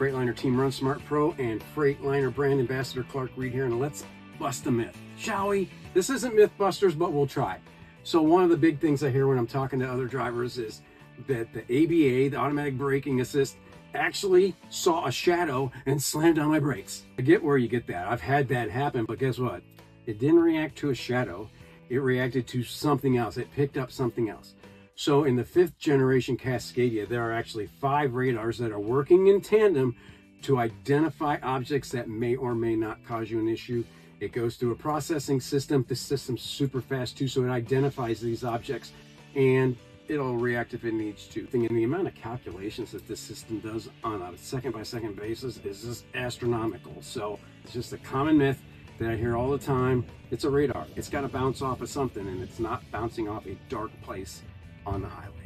Freightliner Team Run Smart Pro and Freightliner brand ambassador Clark Reed here, and let's bust a myth, shall we? This isn't Mythbusters, but we'll try. So one of the big things I hear when I'm talking to other drivers is that the ABA, the Automatic Braking Assist, actually saw a shadow and slammed on my brakes. I get where you get that. I've had that happen, but guess what? It didn't react to a shadow. It reacted to something else. It picked up something else. So in the 5th generation Cascadia, there are actually 5 radars that are working in tandem to identify objects that may or may not cause you an issue. It goes through a processing system. The system's super fast too, so it identifies these objects and it'll react if it needs to. And the amount of calculations that this system does on a second-by-second basis is just astronomical. So it's just a common myth that I hear all the time. It's a radar. It's got to bounce off of something, and it's not bouncing off a dark place on the highway.